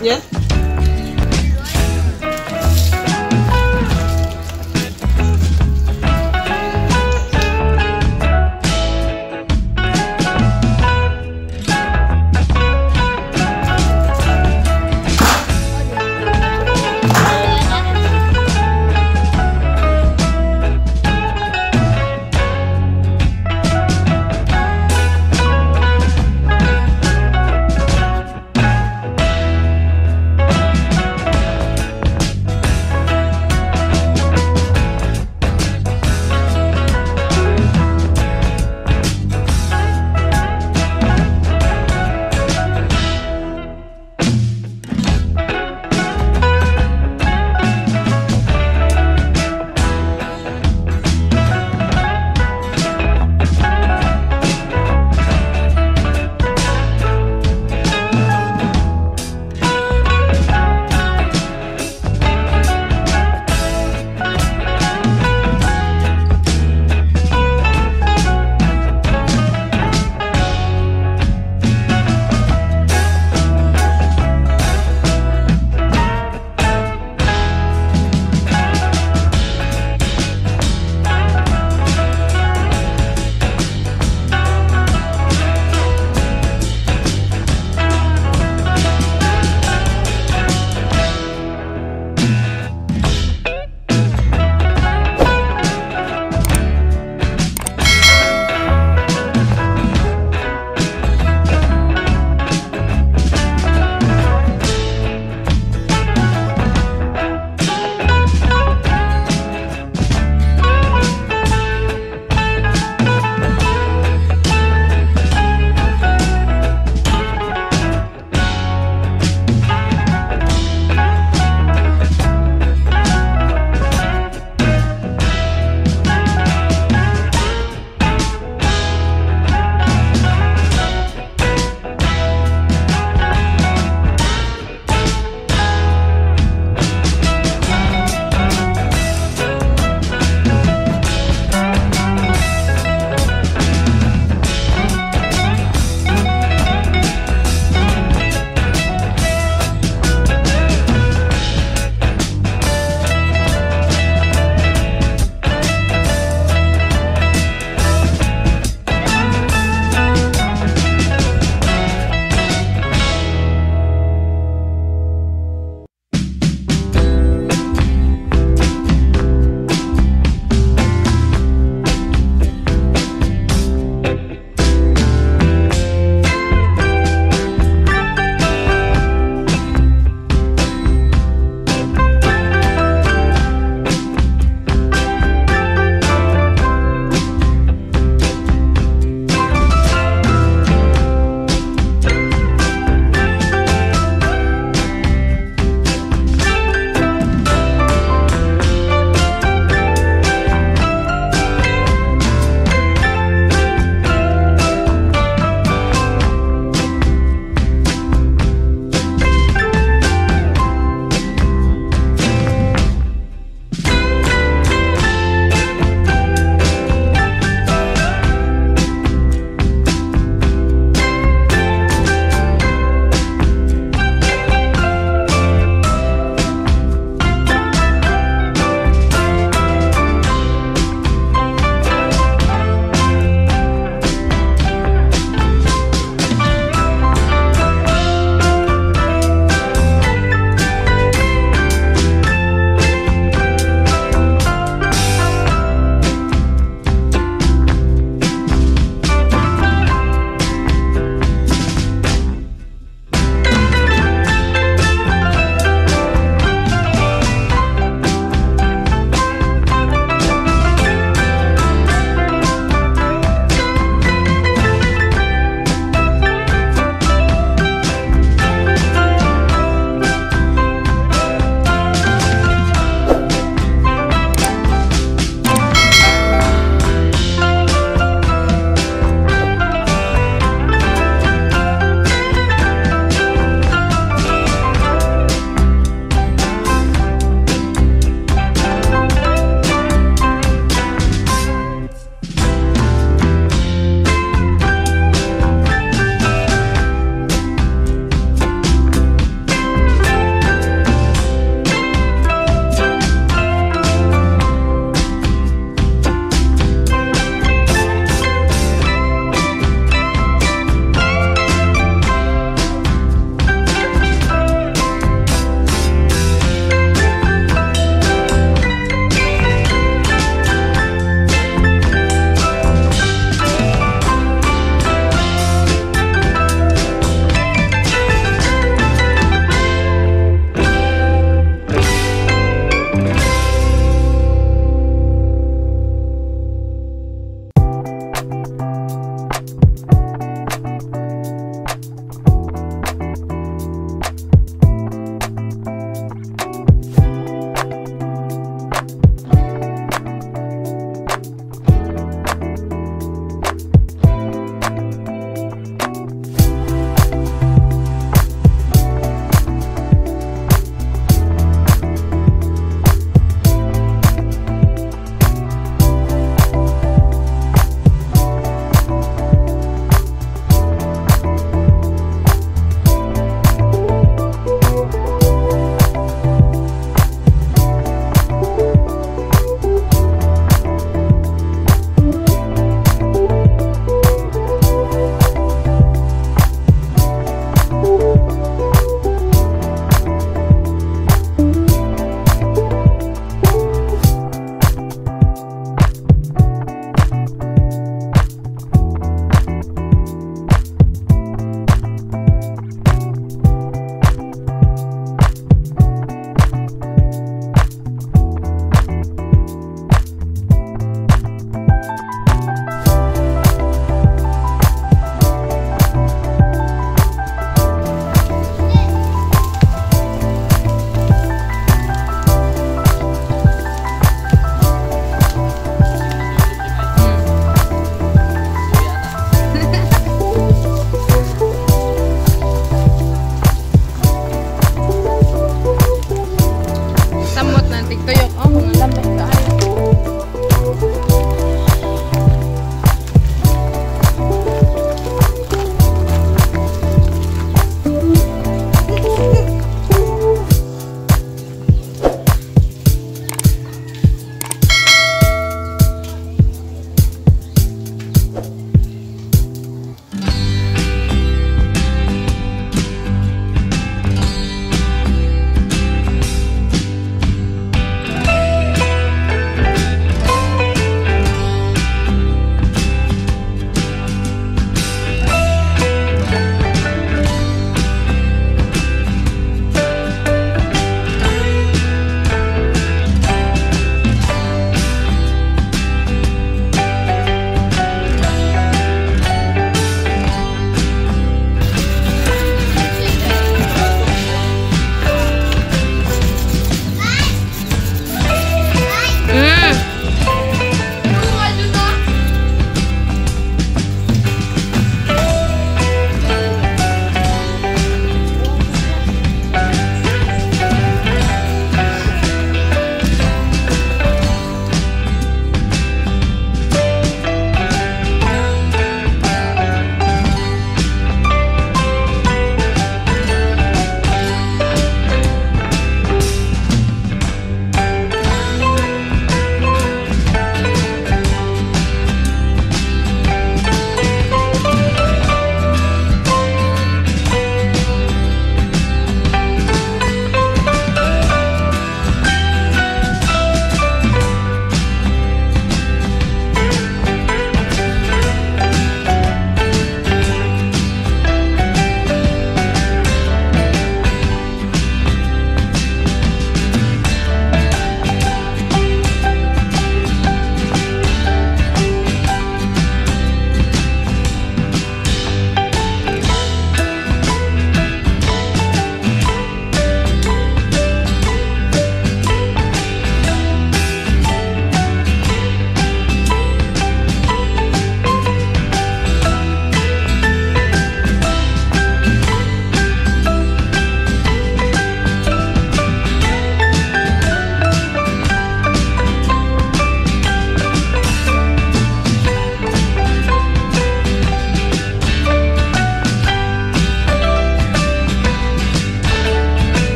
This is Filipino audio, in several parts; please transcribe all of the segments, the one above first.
duit ya.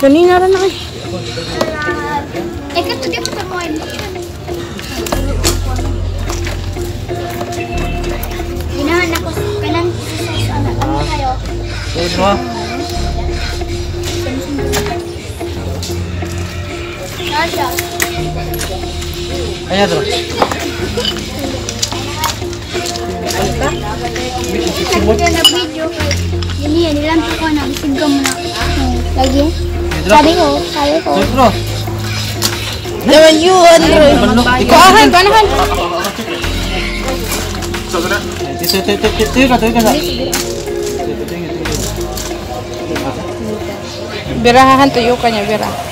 Kanina rin ako eh. Dito mo eh. Ginahan ako ka lang sa anak mo kayo. Tuod mo? Sasha. Kaya doon. Nagkita na video kayo. Yan yan, nilampo ko na. Isigam mo na. Lagi? Sabi ko. Naman yun. Ikaw, kanahan. Birahahan tuyo ka niya, birahahan.